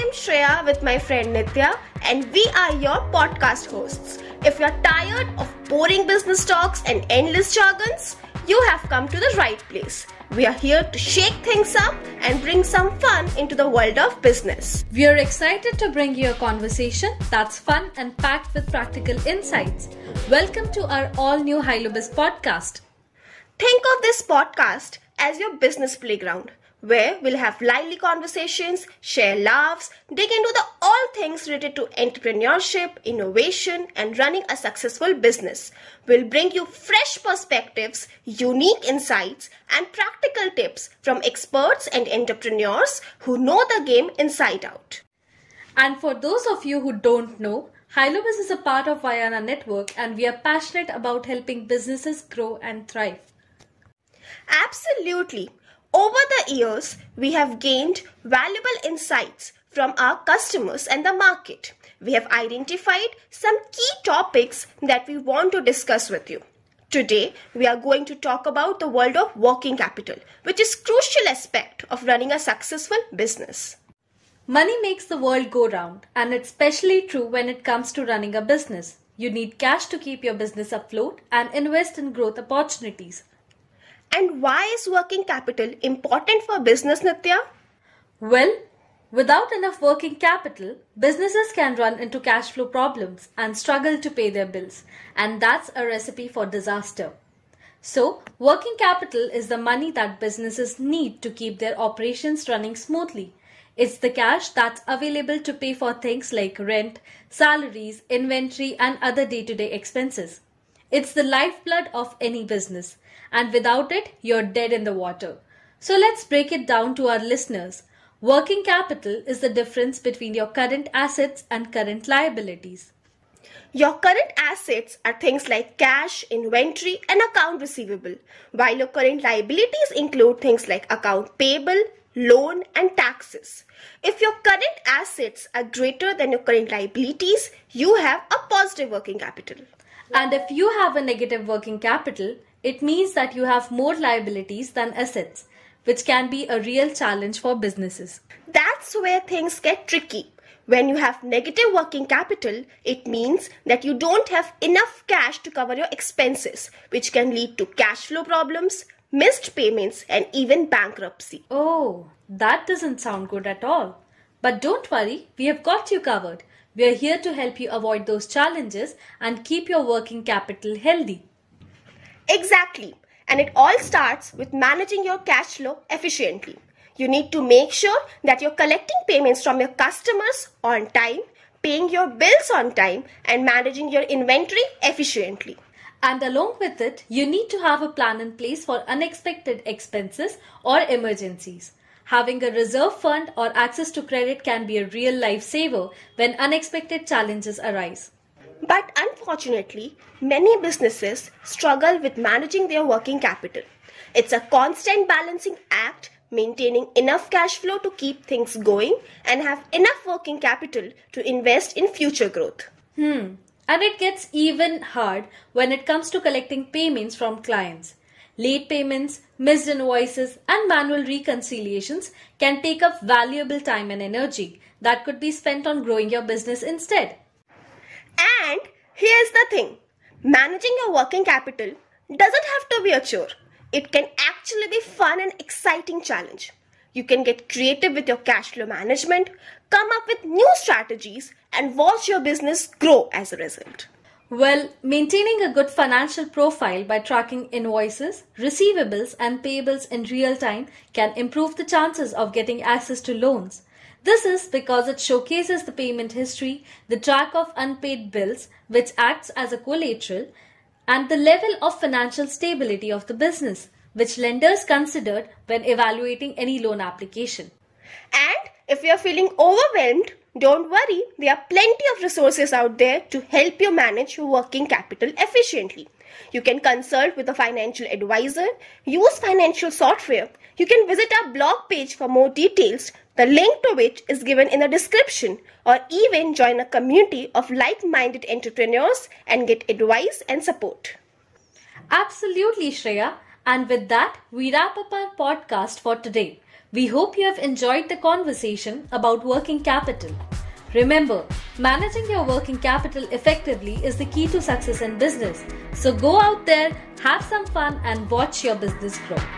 am Shreya with my friend Nithya, and we are your podcast hosts. If you're tired of boring business talks and endless jargons, you have come to the right place. We are here to shake things up and bring some fun into the world of business. We are excited to bring you a conversation that's fun and packed with practical insights. Welcome to our all-new Hylobiz podcast. Think of this podcast as your business playground, where we'll have lively conversations, share laughs, dig into the all things related to entrepreneurship, innovation, and running a successful business. We'll bring you fresh perspectives, unique insights, and practical tips from experts and entrepreneurs who know the game inside out. And for those of you who don't know, Hylobiz is a part of Vayana Network, and we are passionate about helping businesses grow and thrive. Absolutely. Over the years, we have gained valuable insights from our customers and the market. We have identified some key topics that we want to discuss with you. Today, we are going to talk about the world of working capital, which is a crucial aspect of running a successful business. Money makes the world go round, and it's especially true when it comes to running a business. You need cash to keep your business afloat and invest in growth opportunities. And why is working capital important for business, Nithya? Well, without enough working capital, businesses can run into cash flow problems and struggle to pay their bills. And that's a recipe for disaster. So, working capital is the money that businesses need to keep their operations running smoothly. It's the cash that's available to pay for things like rent, salaries, inventory, and other day-to-day expenses. It's the lifeblood of any business, and without it, you're dead in the water. So let's break it down to our listeners. Working capital is the difference between your current assets and current liabilities. Your current assets are things like cash, inventory, and account receivable, while your current liabilities include things like account payable, loan, and taxes. If your current assets are greater than your current liabilities, you have a positive working capital. And if you have a negative working capital, it means that you have more liabilities than assets, which can be a real challenge for businesses. That's where things get tricky. When you have negative working capital, it means that you don't have enough cash to cover your expenses, which can lead to cash flow problems, missed payments, and even bankruptcy. Oh, that doesn't sound good at all. But don't worry, we have got you covered. We are here to help you avoid those challenges and keep your working capital healthy. Exactly. And it all starts with managing your cash flow efficiently. You need to make sure that you're collecting payments from your customers on time, paying your bills on time, and managing your inventory efficiently. And along with it, you need to have a plan in place for unexpected expenses or emergencies. Having a reserve fund or access to credit can be a real lifesaver when unexpected challenges arise. But unfortunately, many businesses struggle with managing their working capital. It's a constant balancing act, maintaining enough cash flow to keep things going and have enough working capital to invest in future growth. And it gets even hard when it comes to collecting payments from clients. Late payments, missed invoices, and manual reconciliations can take up valuable time and energy that could be spent on growing your business instead. And here's the thing, managing your working capital doesn't have to be a chore. It can actually be fun and exciting challenge. You can get creative with your cash flow management, come up with new strategies, and watch your business grow as a result. Well, maintaining a good financial profile by tracking invoices, receivables, and payables in real time can improve the chances of getting access to loans. This is because it showcases the payment history, the track of unpaid bills, which acts as a collateral, and the level of financial stability of the business, which lenders considered when evaluating any loan application. And if you are feeling overwhelmed, don't worry, there are plenty of resources out there to help you manage your working capital efficiently. You can consult with a financial advisor, use financial software. You can visit our blog page for more details, the link to which is given in the description, or even join a community of like-minded entrepreneurs and get advice and support. Absolutely, Shreya. And with that, we wrap up our podcast for today. We hope you have enjoyed the conversation about working capital. Remember, managing your working capital effectively is the key to success in business. So go out there, have some fun and watch your business grow.